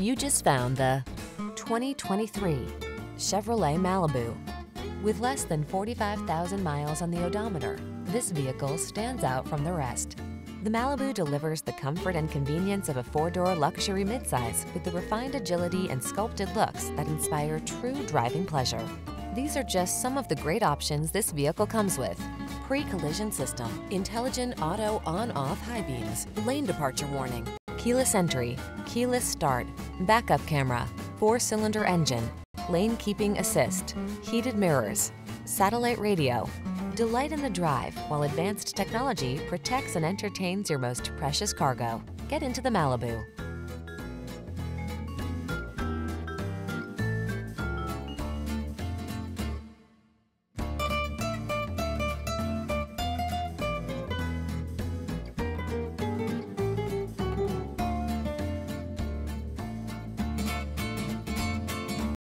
You just found the 2023 Chevrolet Malibu. With less than 45,000 miles on the odometer, this vehicle stands out from the rest. The Malibu delivers the comfort and convenience of a four-door luxury midsize with the refined agility and sculpted looks that inspire true driving pleasure. These are just some of the great options this vehicle comes with: pre-collision system, intelligent auto on-off high beams, lane departure warning, keyless entry, keyless start, backup camera, four-cylinder engine, lane keeping assist, heated mirrors, satellite radio. Delight in the drive while advanced technology protects and entertains your most precious cargo. Get into the Malibu.